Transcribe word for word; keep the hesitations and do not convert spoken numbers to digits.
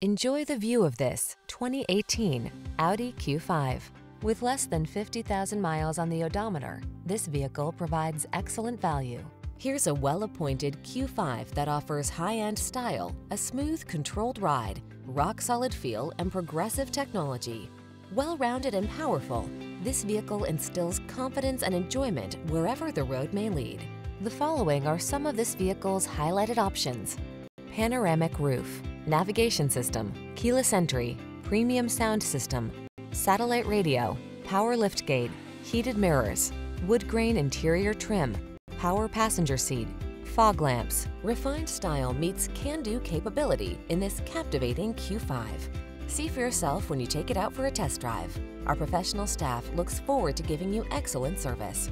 Enjoy the view of this twenty eighteen Audi Q five. With less than fifty thousand miles on the odometer, this vehicle provides excellent value. Here's a well-appointed Q five that offers high-end style, a smooth, controlled ride, rock-solid feel, and progressive technology. Well-rounded and powerful, this vehicle instills confidence and enjoyment wherever the road may lead. The following are some of this vehicle's highlighted options: panoramic roof, navigation system, keyless entry, premium sound system, satellite radio, power liftgate, heated mirrors, wood grain interior trim, power passenger seat, fog lamps. Refined style meets can-do capability in this captivating Q five. See for yourself when you take it out for a test drive. Our professional staff looks forward to giving you excellent service.